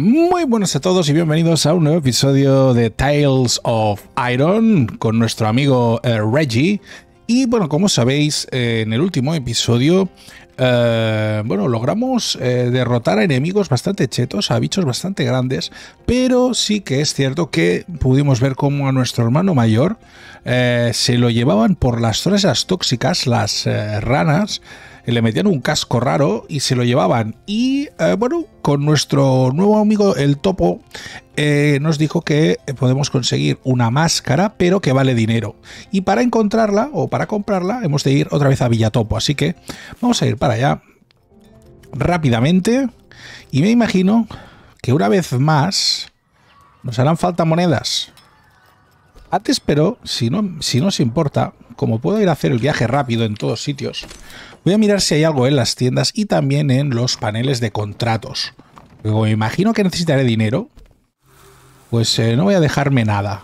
Muy buenas a todos y bienvenidos a un nuevo episodio de Tales of Iron con nuestro amigo Reggie. Y bueno, como sabéis, en el último episodio logramos derrotar a enemigos bastante chetos, a bichos bastante grandes, pero sí que es cierto que pudimos ver cómo a nuestro hermano mayor se lo llevaban por las zonas tóxicas, las ranas. Le metían un casco raro y se lo llevaban. Y con nuestro nuevo amigo el Topo nos dijo que podemos conseguir una máscara, pero que vale dinero. Y para encontrarla o para comprarla hemos de ir otra vez a Villatopo. Así que vamos a ir para allá rápidamente. Y me imagino que una vez más nos harán falta monedas. Antes, pero si no os importa, como puedo ir a hacer el viaje rápido en todos sitios, voy a mirar si hay algo en las tiendas y también en los paneles de contratos. Como me imagino que necesitaré dinero, pues no voy a dejarme nada.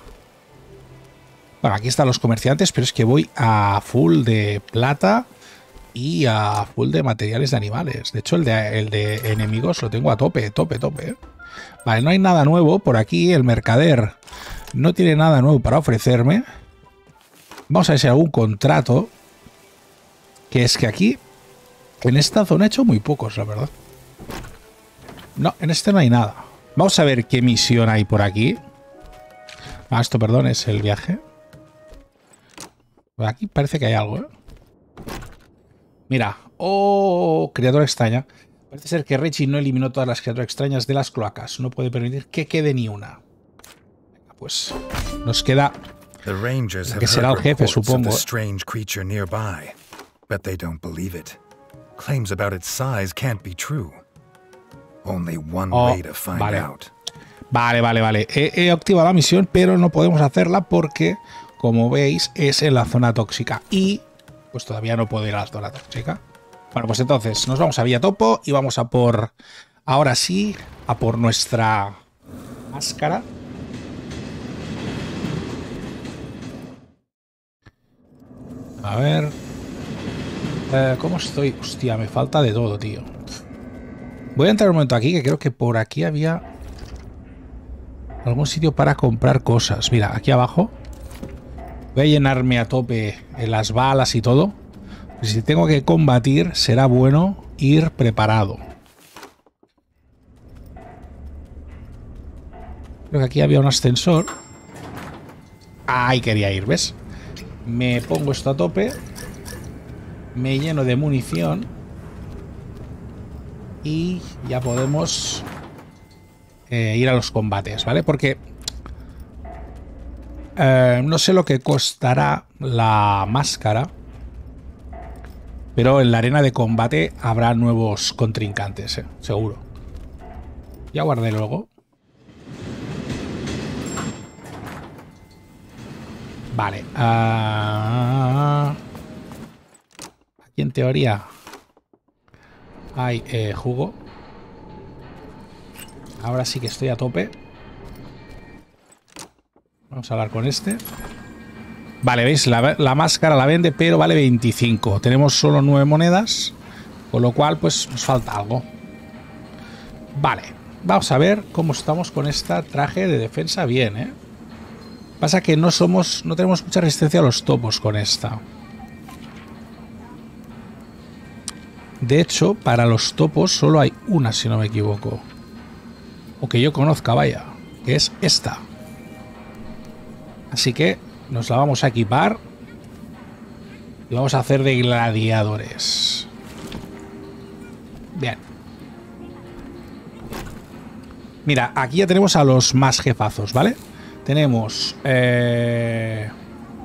Bueno, aquí están los comerciantes, pero es que voy a full de plata y a full de materiales de animales. De hecho, el de enemigos lo tengo a tope. Vale, no hay nada nuevo por aquí. El mercader no tiene nada nuevo para ofrecerme. Vamos a ver si hay algún contrato. Que es que aquí, en esta zona, he hecho muy pocos, la verdad. No, en este no hay nada. Vamos a ver qué misión hay por aquí. Ah, esto, perdón, es el viaje. Aquí parece que hay algo, ¿eh? Mira. ¡Oh! Criatura extraña. Parece ser que Reggie no eliminó todas las criaturas extrañas de las cloacas. No puede permitir que quede ni una. Venga, pues nos queda... Que será el jefe, supongo, ¿eh? But they don't believe it. Claims about its size can't be true. Only one way to find out. Vale. He activado la misión, pero no podemos hacerla porque, como veis, es en la zona tóxica. Y pues todavía no puedo ir a la zona tóxica. Bueno, pues entonces nos vamos a Villatopo y vamos a por... Ahora sí, a por nuestra máscara. A ver... ¿Cómo estoy? Hostia, me falta de todo, tío. Voy a entrar un momento aquí, que creo que por aquí había algún sitio para comprar cosas. Mira, aquí abajo. Voy a llenarme a tope en las balas y todo. Si tengo que combatir, será bueno ir preparado. Creo que aquí había un ascensor. Ahí quería ir, ¿ves? Me pongo esto a tope. Me lleno de munición y ya podemos ir a los combates, ¿vale? Porque no sé lo que costará la máscara, pero en la arena de combate habrá nuevos contrincantes, seguro. Ya guardé luego. Vale. Y en teoría hay jugo. Ahora sí que estoy a tope. Vamos a hablar con este. Vale, veis, la máscara la vende, pero vale 25. Tenemos solo 9 monedas, con lo cual pues nos falta algo. Vale, vamos a ver cómo estamos con este traje de defensa bien, ¿eh? Pasa que no tenemos mucha resistencia a los topos con esta. De hecho, para los topos solo hay una, si no me equivoco. O que yo conozca, vaya. Que es esta. Así que nos la vamos a equipar. Y vamos a hacer de gladiadores. Bien. Mira, aquí ya tenemos a los más jefazos, ¿vale? Tenemos...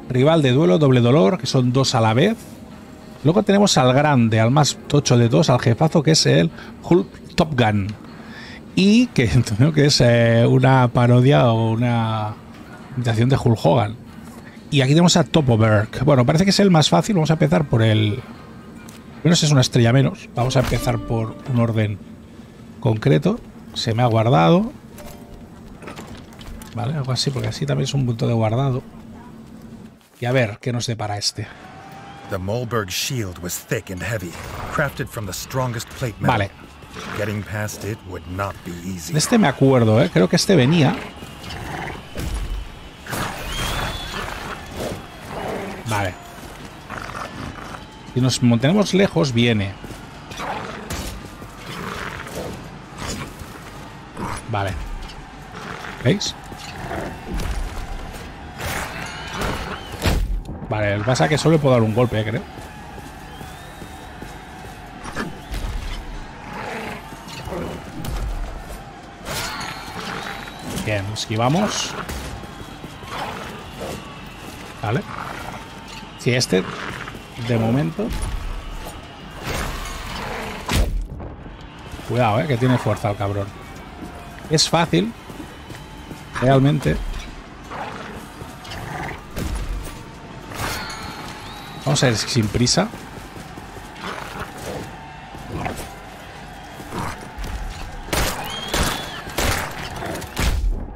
rival de duelo, doble dolor, que son 2 a la vez. Luego tenemos al grande, al más tocho de todos, al jefazo, que es el Hulk Top Gun. Y que es una parodia o una imitación de Hulk Hogan. Y aquí tenemos a Topoverk. Bueno, parece que es el más fácil. Vamos a empezar por el... Menos es una estrella menos. Vamos a empezar por un orden concreto. Se me ha guardado. Vale, algo así, porque así también es un punto de guardado. Y a ver qué nos depara este. The Molberg Shield was thick and heavy, crafted from the strongest plate metal. Vale. De este me acuerdo, creo que este venía. Vale. Si nos mantenemos lejos, viene. Vale. ¿Veis? Vale, el pasa que solo le puedo dar un golpe, creo. Bien, esquivamos. Vale. Sí, este, de momento. Cuidado, que tiene fuerza el cabrón. Es fácil. Realmente. Vamos a ir sin prisa.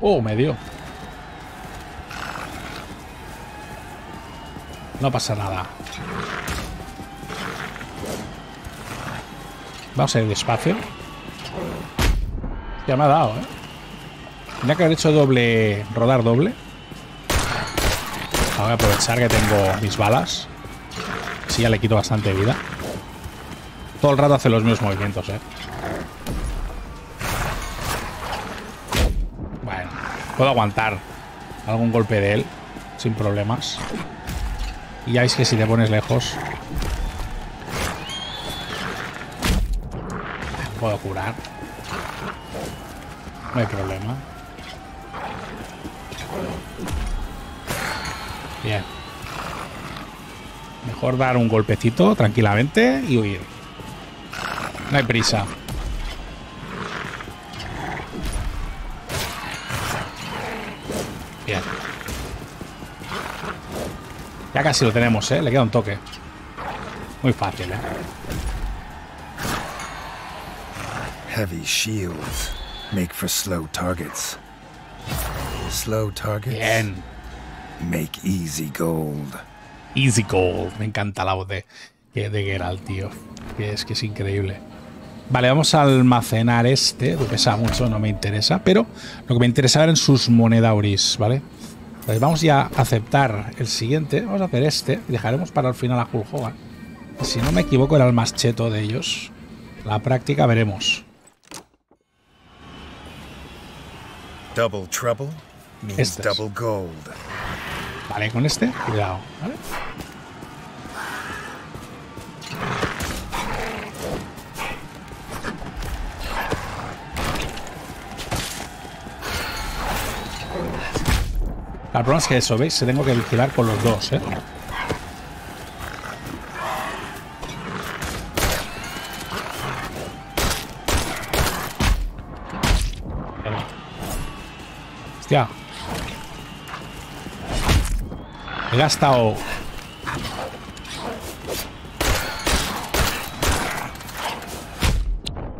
Oh, me dio. No pasa nada. Vamos a ir despacio. Ya me ha dado, Tenía que haber hecho doble. Rodar doble. Ahora voy a aprovechar que tengo mis balas. Sí, ya le quito bastante vida. Todo el rato hace los mismos movimientos, Bueno, puedo aguantar algún golpe de él sin problemas. Y ya veis que si te pones lejos, puedo curar. No hay problema. Bien. Mejor dar un golpecito tranquilamente y huir. No hay prisa. Bien. Ya casi lo tenemos, Le queda un toque. Muy fácil, Heavy shields make for slow targets. Slow targets. Bien. Make easy gold. Easy Gold. Me encanta la voz de Geralt, tío. Que es increíble. Vale, vamos a almacenar este. Lo pesa mucho, no me interesa. Pero lo que me interesaba eran sus monedas oris, ¿vale? Entonces vamos ya a aceptar el siguiente. Vamos a hacer este. Dejaremos para el final a Hulk Hogan. Si no me equivoco, era el más cheto de ellos. La práctica veremos. Double trouble means double gold. Vale, con este, cuidado, ¿vale? El problema es que eso, ¿veis? Se tengo que vigilar con los dos, Hostia. He gastado.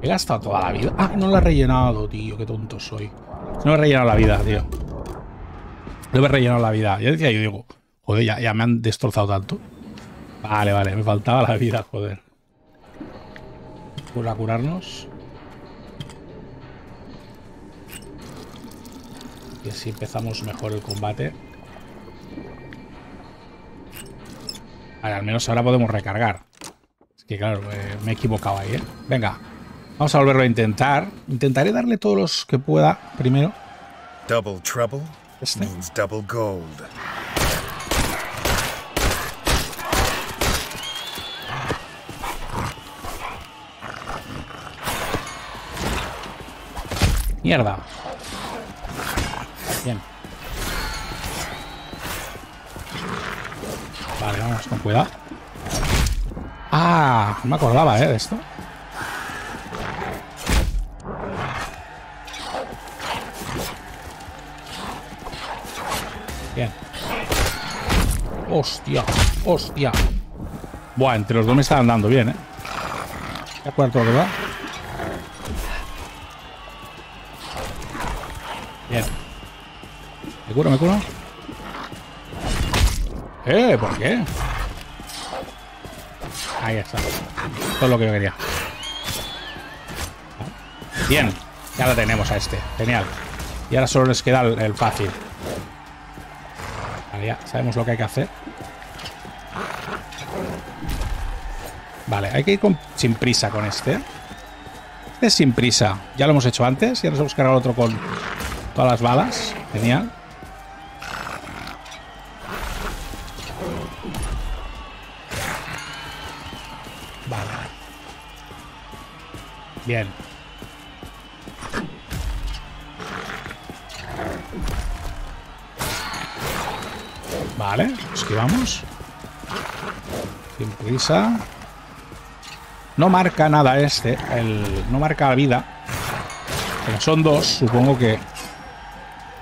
He gastado toda la vida. Ah, no la he rellenado, tío. Qué tonto soy. No he rellenado la vida, tío. No he rellenado la vida. Ya decía yo, digo, joder, ya me han destrozado tanto. Vale, vale. Me faltaba la vida, joder. Vamos a curarnos. Y así empezamos mejor el combate. Vale, al menos ahora podemos recargar. Es que claro, me he equivocado ahí, Venga, vamos a volverlo a intentar. Intentaré darle todos los que pueda primero. Double trouble means double gold. Mierda. Bien. Vale, vamos con cuidado. Ah, no me acordaba, de esto. Bien. Hostia, hostia. Buah, entre los dos me estaban dando bien, Ya cuarto, ¿verdad? Bien. Me curo, me curo. ¿Por qué? Ahí está. Todo lo que yo quería. Bien, ya la tenemos a este. Genial. Y ahora solo les queda el fácil. Vale, ya sabemos lo que hay que hacer. Vale, hay que ir sin prisa con este. Este es sin prisa. Ya lo hemos hecho antes. Ya nos hemos cargado otro con todas las balas. Genial. Vale. Bien. Vale, esquivamos. Sin prisa. No marca nada este, no marca la vida. Como son dos, supongo que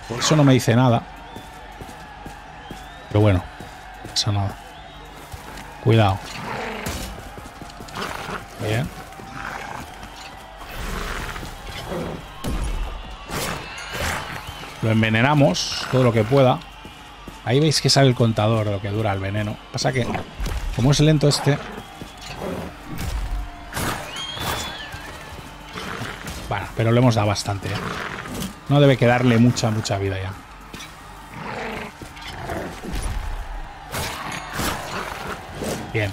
por eso no me dice nada. Pero bueno, no pasa nada. Cuidado. Bien. Lo envenenamos todo lo que pueda. Ahí veis que sale el contador de lo que dura el veneno. Pasa que, como es lento este... Bueno, pero le hemos dado bastante. No debe quedarle mucha vida ya. Bien.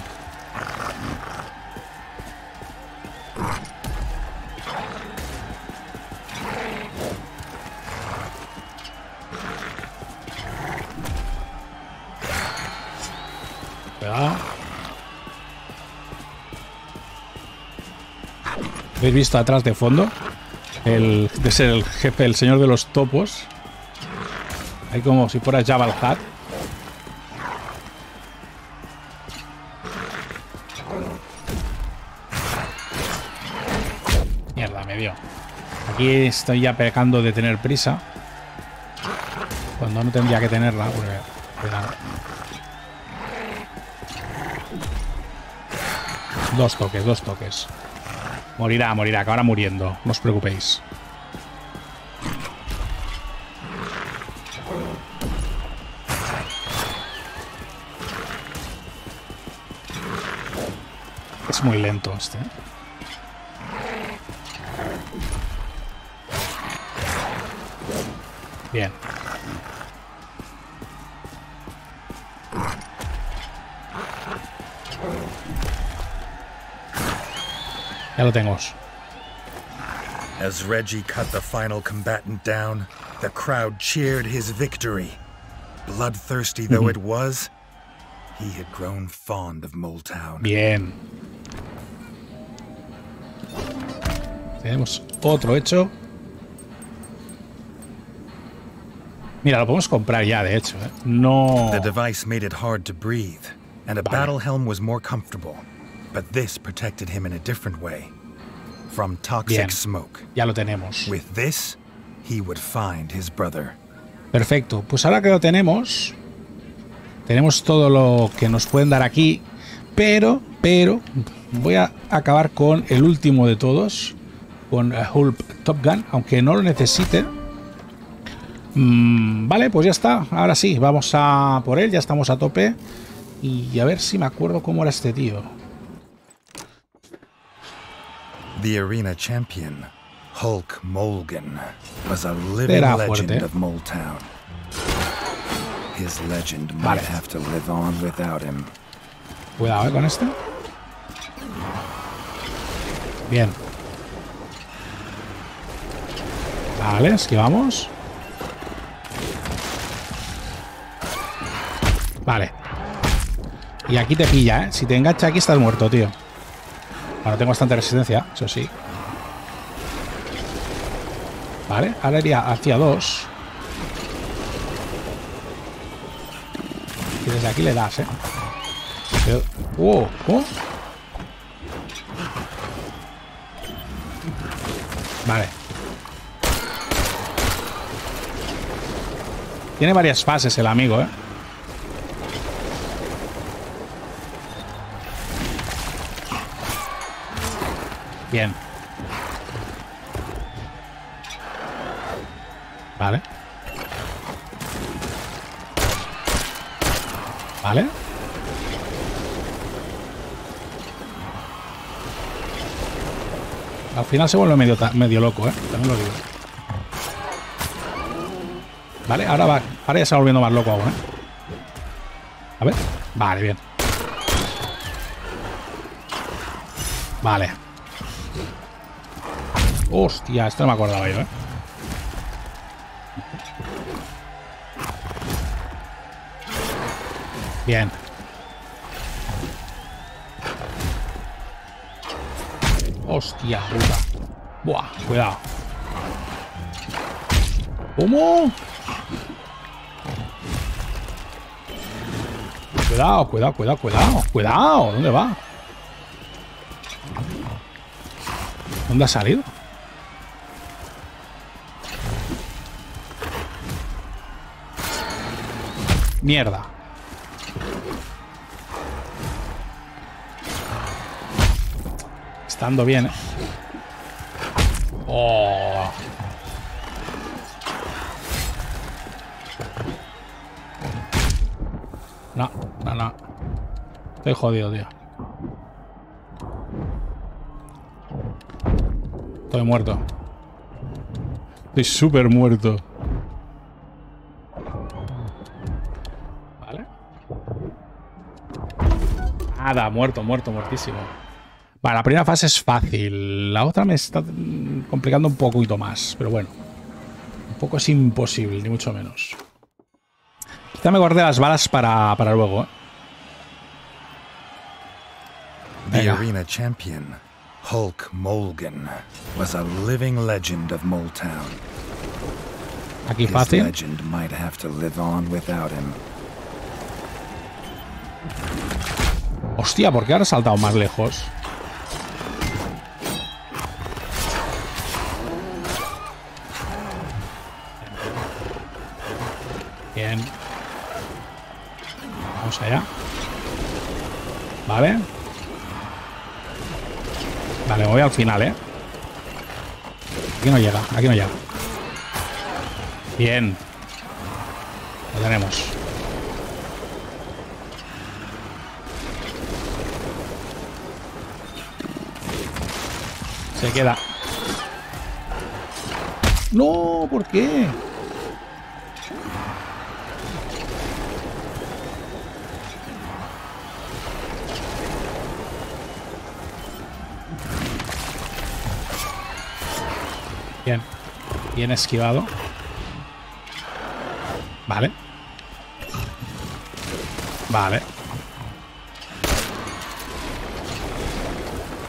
¿Habéis visto atrás de fondo? El jefe, el señor de los topos. Hay como si fuera Jabba el Hutt. Mierda, me dio. Aquí estoy ya pecando de tener prisa. Cuando no tendría que tenerla, porque... Dos toques. Morirá, acabará muriendo. No os preocupéis. Es muy lento este. Bien. Ya lo tenemos. As Reggie cut the final combatant down, the crowd cheered his victory. Bloodthirsty though it was, he had grown fond of Moultown. Bien. Tenemos otro hecho. Mira, lo podemos comprar ya, de hecho, ¿eh? No. The device made it hard to breathe, and a battle helm was more comfortable. But this protected him in a different way, from toxic smoke. Ya lo tenemos. With this, he would find his brother. Perfecto. Pues ahora que lo tenemos, tenemos todo lo que nos pueden dar aquí, pero voy a acabar con el último de todos, con Hulk Top Gun, aunque no lo necesite. Vale, pues ya está. Ahora sí, vamos a por él. Ya estamos a tope y a ver si me acuerdo cómo era este tío. The arena champion, Hulk Moulgan, was a living legend of Moultown. His legend might have to live on without him. Cuidado, con este. Bien. Vale, esquivamos. Vale. Y aquí te pilla, ¿eh? Si te engancha aquí estás muerto, tío. Bueno, tengo bastante resistencia, eso sí. Vale, ahora iría hacia 2. Y desde aquí le das, ¿eh? Vale. Tiene varias fases el amigo, ¿eh? Bien. Vale. Vale. Al final se vuelve medio loco, ¿eh? También lo digo. Vale, ahora ya se va volviendo más loco aún, ¿eh? A ver. Vale, bien. Vale. Hostia, esto no me acordaba yo, ¿eh? Bien. Hostia puta. Buah, cuidado. ¿Cómo? Cuidado, cuidado, cuidado, cuidado. Cuidado, ¿dónde va? ¿Dónde ha salido? Mierda. Está dando bien, ¿eh? Oh. No, no, no. Estoy jodido, tío. Estoy muerto. Estoy súper muerto. Vale. Nada, muerto, muerto, muertísimo. Vale, la primera fase es fácil. La otra me está complicando un poquito más. Pero bueno. Un poco es imposible, ni mucho menos. Quizá me guardé las balas para luego, ¿eh? The arena champion, Hulk Moulgan, was a living legend of Moltown. Aquí fácil. His legend might have to live on without him. Hostia, ¿por qué ahora he saltado más lejos? Bien. Vamos allá. Vale. Vale, me voy al final, ¿eh? Aquí no llega, aquí no llega. Bien. Lo tenemos. Se queda. No, ¿por qué? Bien, bien esquivado. Vale. Vale.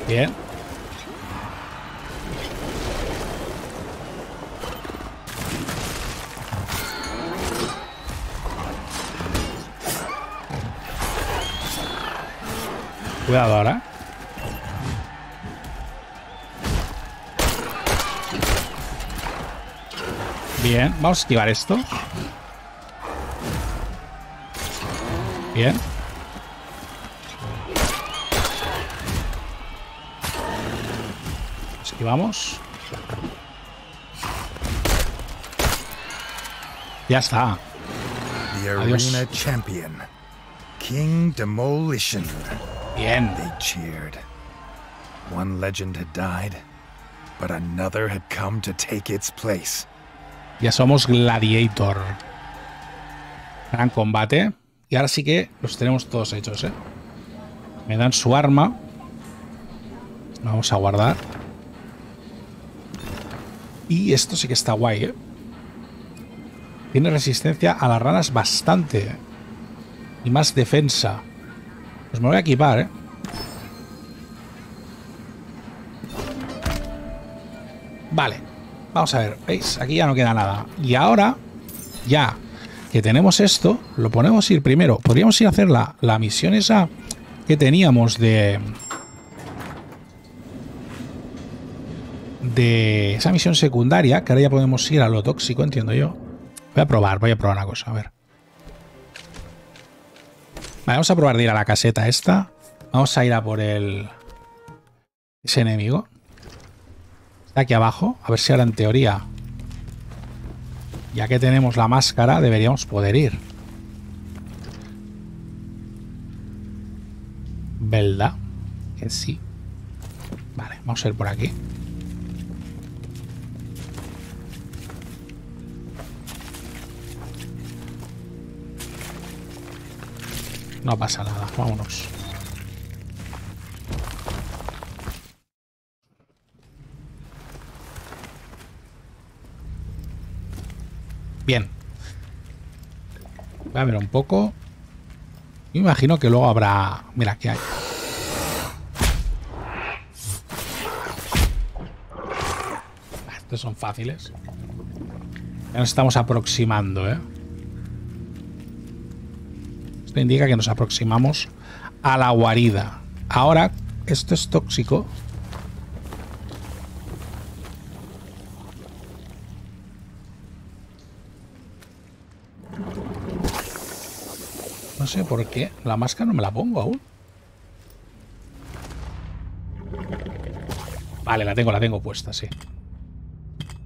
Bien. Cuidado ahora. Bien, vamos a esquivar esto. Bien. Esquivamos. Ya está. Adiós. King Demolition. Bien. They cheered. One legend had died, but another had come to take its place. Ya somos Gladiator. Gran combate. Y ahora sí que los tenemos todos hechos, ¿eh? Me dan su arma. Vamos a guardar. Y esto sí que está guay, ¿eh? Tiene resistencia a las ranas bastante. Y más defensa. Pues me voy a equipar, ¿eh? Vale. Vamos a ver, ¿veis? Aquí ya no queda nada. Y ahora, ya que tenemos esto, lo ponemos ir primero. Podríamos ir a hacer la misión esa que teníamos de esa misión secundaria, que ahora ya podemos ir a lo tóxico, entiendo yo. Voy a probar una cosa, a ver. Vale, vamos a probar de ir a la caseta esta. Vamos a ir a por ese enemigo. Está aquí abajo, a ver si ahora en teoría, ya que tenemos la máscara, deberíamos poder ir. ¿Verdad? Que sí. Vale, vamos a ir por aquí. No pasa nada, vámonos. Bien. Voy a ver un poco. Me imagino que luego habrá... Mira, aquí hay. Estos son fáciles. Ya nos estamos aproximando, ¿eh? Esto indica que nos aproximamos a la guarida. Ahora, esto es tóxico. No sé por qué. La máscara no me la pongo aún. Vale, la tengo puesta, sí.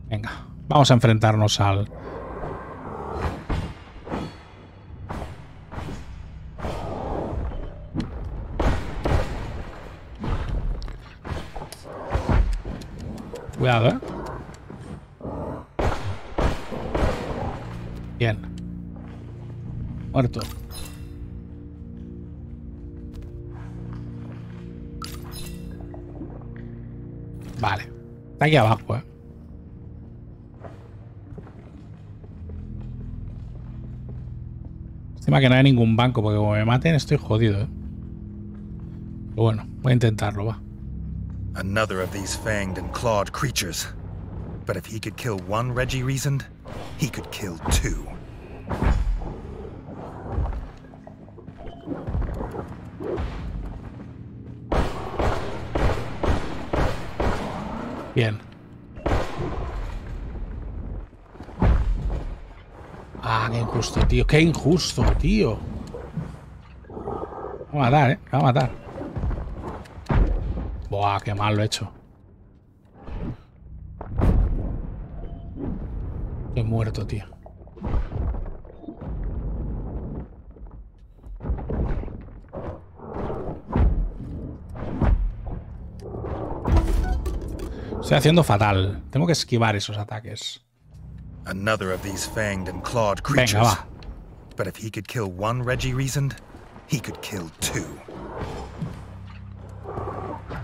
Venga, vamos a enfrentarnos al... Cuidado, ¿eh? Bien. Muerto. Vale. Está aquí abajo, ¿eh? Encima que no hay ningún banco, porque como me maten estoy jodido, ¿eh? Pero bueno, voy a intentarlo, va. Another of these fanged and clawed creatures. But if he could kill one, Reggie reasoned, he could kill two. Bien. Ah, qué injusto, tío. Qué injusto, tío. Me va a matar, ¿eh? Me va a matar. Buah, qué mal lo he hecho. Estoy muerto, tío. Estoy haciendo fatal. Tengo que esquivar esos ataques. Another of these fanged and clawed creatures. Venga, va. But if he could kill one, Reggie reasoned, he could kill two.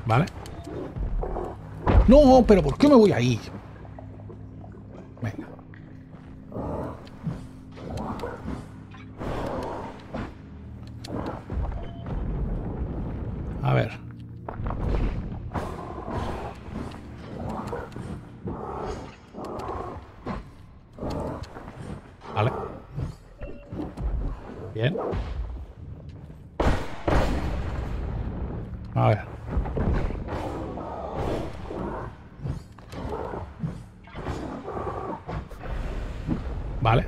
Vale. No, pero ¿por qué me voy ahí? Venga. A ver. Vale. Bien. A ver. Vale.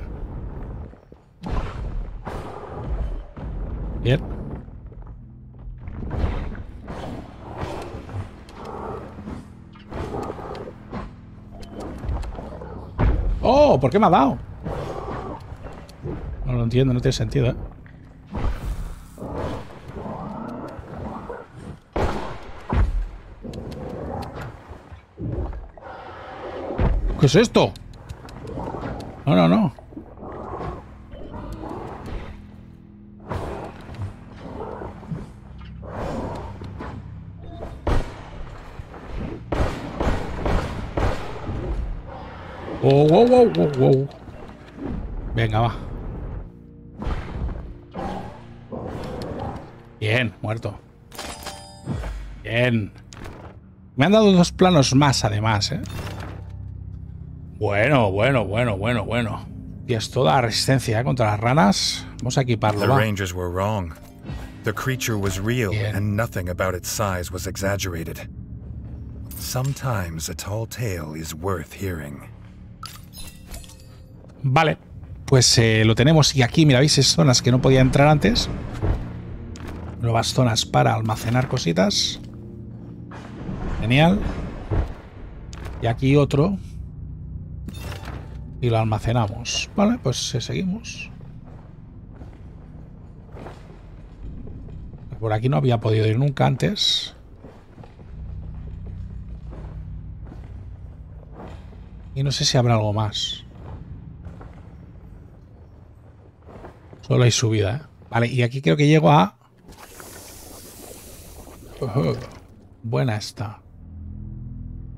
Bien. ¡Oh! ¿Por qué me ha dado? No lo entiendo, no tiene sentido, ¿eh? ¿Qué es esto? No, no, no. Oh, wow, wow, wow, wow. Venga, va. Bien, muerto. Bien. Me han dado dos planos más, además, ¿eh? Bueno, bueno, bueno, bueno, bueno. Y es toda la resistencia contra las ranas. Vamos a equiparlo. Los Rangers were wrong. The creature was real and nothing about its size was exaggerated. Sometimes a tall tale is worth hearing. Vale, pues lo tenemos. Y aquí, mira, veis, es zonas que no podía entrar antes. Nuevas zonas para almacenar cositas. Genial. Y aquí otro. Y lo almacenamos. Vale, pues seguimos. Por aquí no había podido ir nunca antes. Y no sé si habrá algo más. Solo hay subida, ¿eh? Vale, y aquí creo que llego a... Oh, buena esta.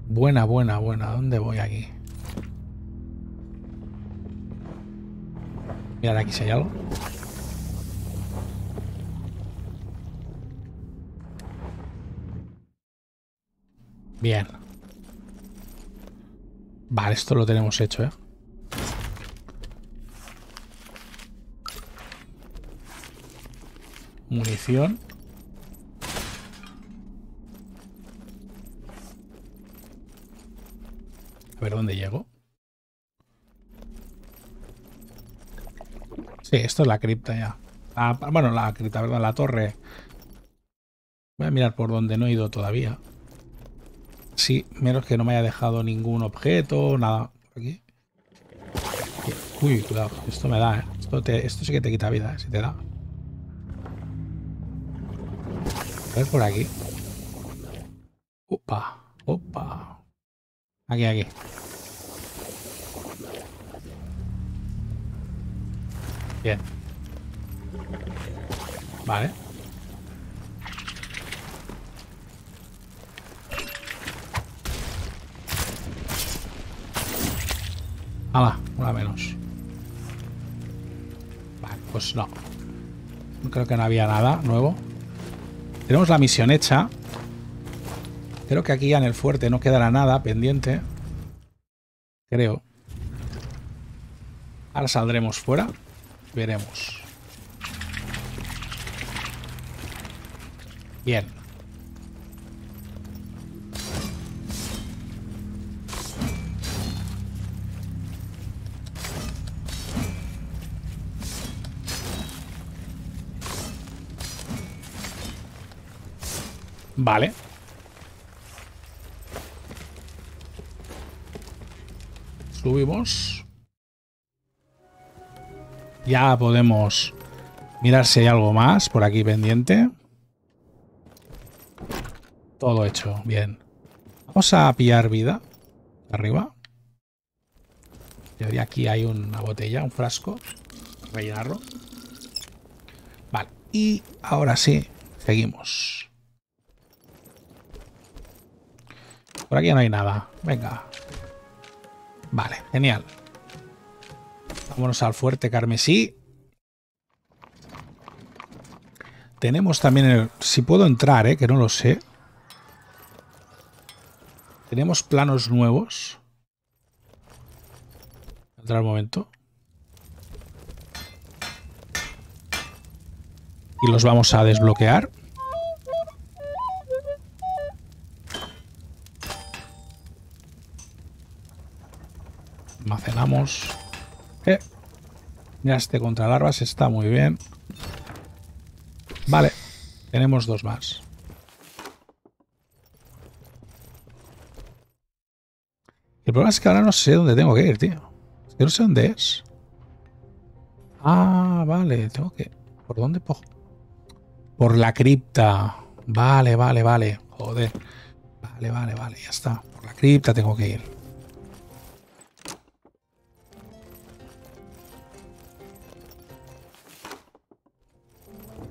Buena. ¿Dónde voy aquí? Mirad aquí si hay algo. Bien. Vale, esto lo tenemos hecho, ¿eh? Munición. A ver, ¿dónde llego? Sí, esto es la cripta ya. Bueno, la cripta, ¿verdad? La torre. Voy a mirar por donde no he ido todavía. Sí, menos que no me haya dejado ningún objeto, nada. Aquí. Uy, cuidado. Esto me da, ¿eh? Esto sí que te quita vida, ¿eh? Si te da. A ver por aquí. Opa. Aquí. Bien. Vale. Hala, una menos. Vale, pues no. Creo que no había nada nuevo. Tenemos la misión hecha. Creo que aquí ya en el fuerte no quedará nada pendiente. Creo. Ahora saldremos fuera. Veremos. Bien. Vale. Subimos. Ya podemos mirar si hay algo más por aquí pendiente. Todo hecho. Bien. Vamos a pillar vida. Arriba. Y aquí hay una botella, un frasco. Rellenarlo. Vale. Y ahora sí, seguimos. Por aquí no hay nada. Venga. Vale, genial. Vámonos al fuerte carmesí. Tenemos también el... Si puedo entrar, que no lo sé. Tenemos planos nuevos. Entrar un momento. Y los vamos a desbloquear. Almacenamos. Mira, este contra larvas está muy bien. Vale, tenemos dos más. El problema es que ahora no sé dónde tengo que ir, tío. Es que no sé dónde es. Ah, vale, tengo que... ¿Por dónde cojo? Por la cripta. Vale. Joder. Vale, ya está. Por la cripta tengo que ir.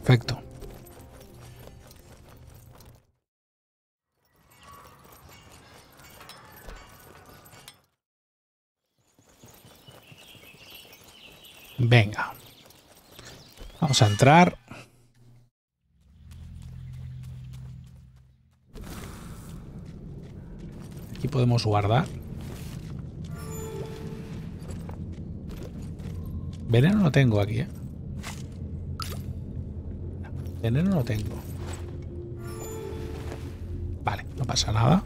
Perfecto. Venga. Vamos a entrar. Aquí podemos guardar. Veneno no tengo aquí, ¿eh? Veneno no tengo. Vale, no pasa nada.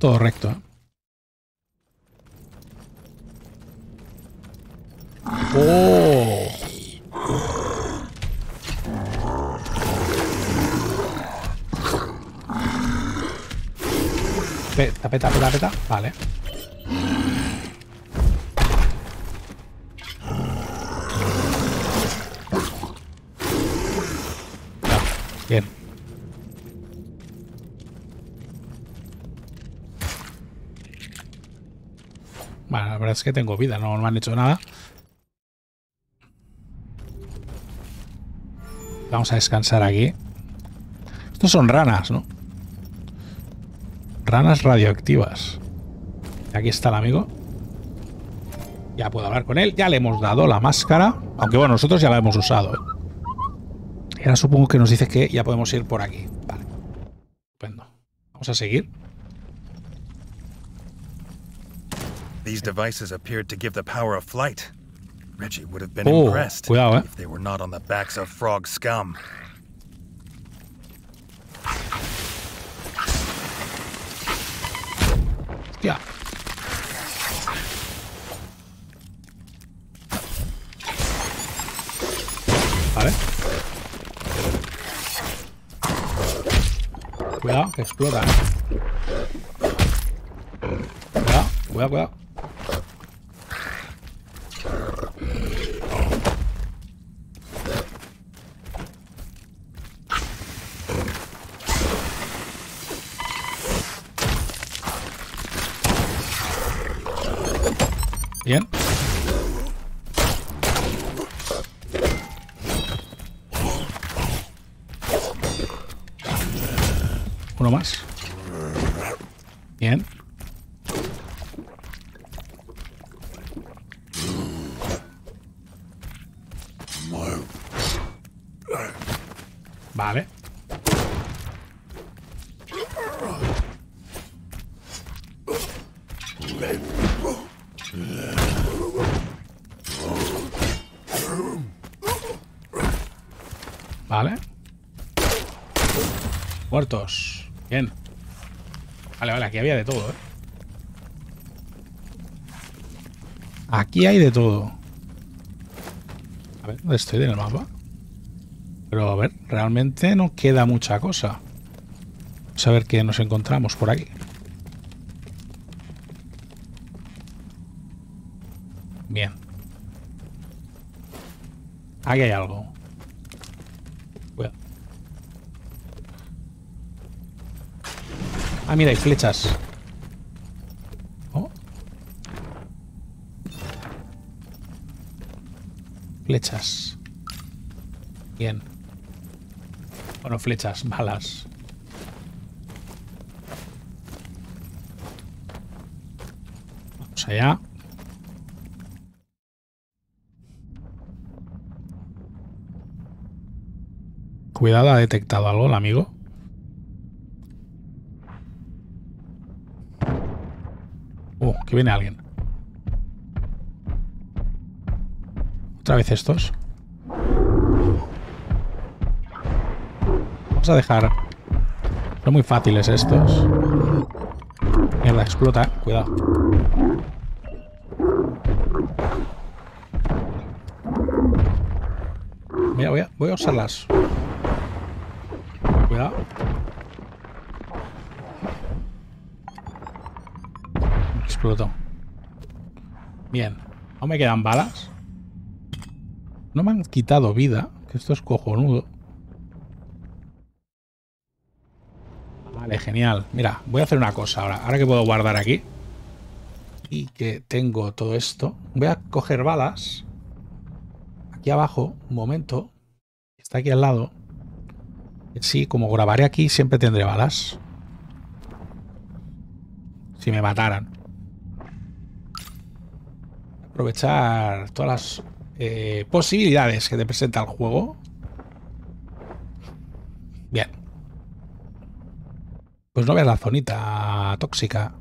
Todo recto, ¿eh? Peta. Vale. Bien. Bueno, la verdad es que tengo vida, no me han hecho nada. Vamos a descansar aquí. Estos son ranas, ¿no? Ranas radioactivas. Aquí está el amigo. Ya puedo hablar con él. Ya le hemos dado la máscara. Aunque bueno, nosotros ya la hemos usado, ¿eh? Y ahora supongo que nos dice que ya podemos ir por aquí. Vale. Estupendo. Vamos a seguir. These devices appeared to give the power of flight. Reggie would have been impressed if they were not on the backs of frog scum. Hostia. Vale. Cuidado, que explota. Cuidado, cuidado, cuidado. Bien. Uno más. Bien. Vale. Vale. Muertos. Bien. Vale, vale, aquí había de todo, ¿eh? Aquí hay de todo. A ver, ¿dónde estoy en el mapa? Pero a ver, realmente no queda mucha cosa. Vamos a ver qué nos encontramos por aquí. Bien. Aquí hay algo. Ah, mira, hay flechas. ¿Oh? Flechas. Bien. Bueno, flechas, balas. Vamos allá. Cuidado, ha detectado algo el amigo. Que viene alguien. Otra vez estos. Vamos a dejar. Son muy fáciles estos. Mierda, explota. Cuidado. Mira, voy a usarlas. Cuidado. Explotó. Bien. Aún me quedan balas. No me han quitado vida. Que esto es cojonudo. Vale, genial. Mira, voy a hacer una cosa ahora. Ahora que puedo guardar aquí. Y que tengo todo esto. Voy a coger balas. Aquí abajo. Un momento. Está aquí al lado. Sí, como grabaré aquí, siempre tendré balas. Si me mataran. Aprovechar todas las posibilidades que te presenta el juego. Bien. Pues no veas la zonita tóxica.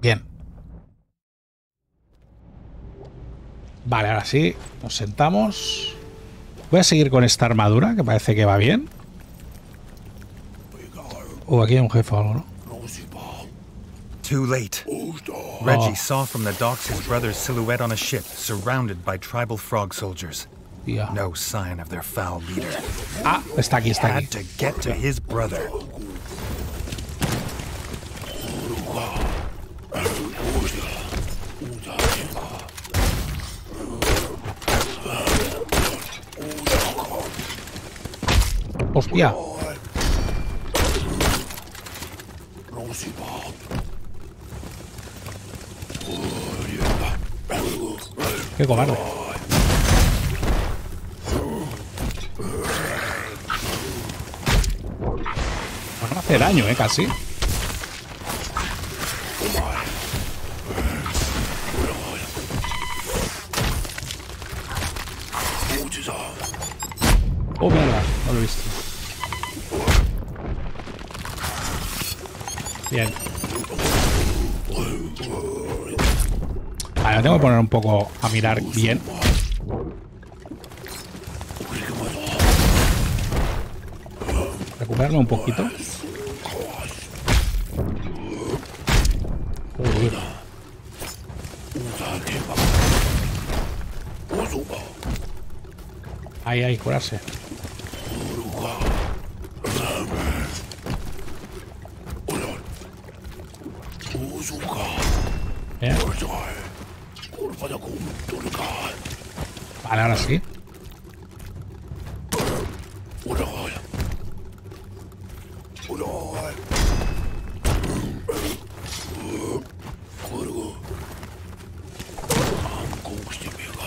Bien. Vale, ahora sí. Nos sentamos. Voy a seguir con esta armadura, que parece que va bien. Aquí hay un jefe o algo, ¿no? Too late. Reggie saw from the docks his brother's silhouette on a ship, surrounded by tribal frog soldiers. No sign of their foul leader. Ah, está aquí, está aquí. Had to get to his brother. Hostia. Qué cobarde. Bueno, hace daño, casi. Oh, mierda, no lo he visto. Bien. Vale, tengo que poner un poco a mirar bien. Recuperarlo un poquito. Uy. Ahí, ahí, curarse. Bien. Vale, ahora sí.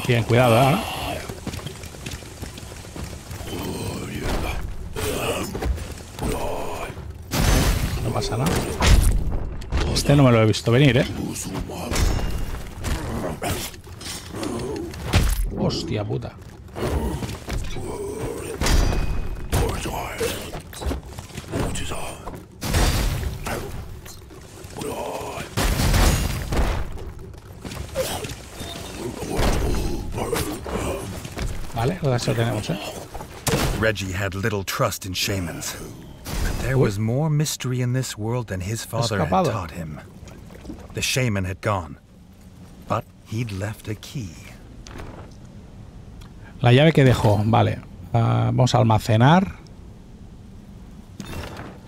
Bien, cuidado, ¿eh? No pasa nada. Este no me lo he visto venir, ¿eh? Hostia puta. Vale, eso tenemos, ¿eh? Reggie had little trust in shamans. There was more mystery in this world than his father had taught him. The shaman had gone, but he'd left a key. La llave que dejó, vale. Vamos a almacenar.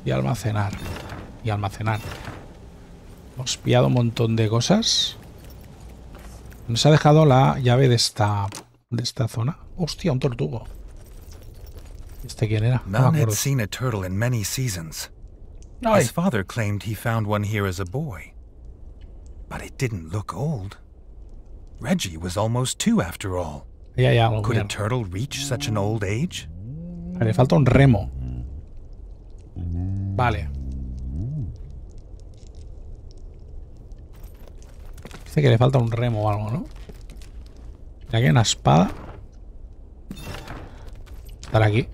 Y almacenar. Y almacenar. Hemos pillado un montón de cosas. Nos ha dejado la llave de esta zona. Hostia, un tortugo. ¿Este quién era? No me acuerdo. Seen a turtle in many seasons. His father claimed he found one here as a boy, but it didn't look old. Reggie was almost 2 after all. Ya, could a turtle reach such an old age? Le falta un remo. Vale. Dice que le falta un remo o algo, ¿no? Y aquí hay una espada. Estar aquí.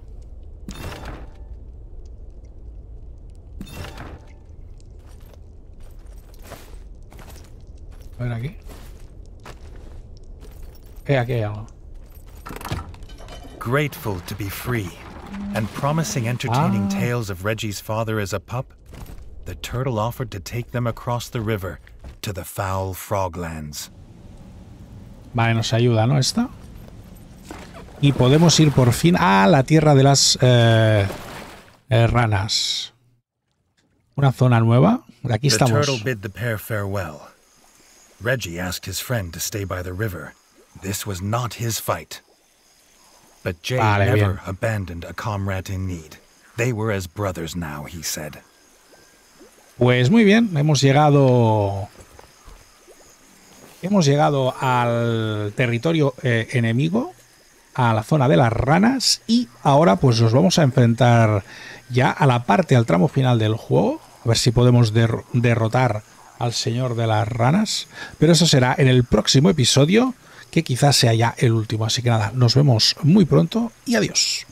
A ver aquí. Aquí hay algo. Grateful to be free and promising entertaining tales of Reggie's father as a pup, the turtle offered to take them across the river to the foul froglands. Vale, nos ayuda, ¿no? Esta. Y podemos ir por fin a la tierra de las ranas. Una zona nueva. Aquí estamos. Reggie asked his friend to stay by the river. This was not his fight. But Jay never abandoned a comrade in need. They were as brothers now, he said. Pues muy bien, hemos llegado al territorio enemigo, a la zona de las ranas, y ahora pues nos vamos a enfrentar ya a la parte, al tramo final del juego, a ver si podemos derrotar al señor de las ranas, pero eso será en el próximo episodio, que quizás sea ya el último. Así que nada, nos vemos muy pronto y adiós.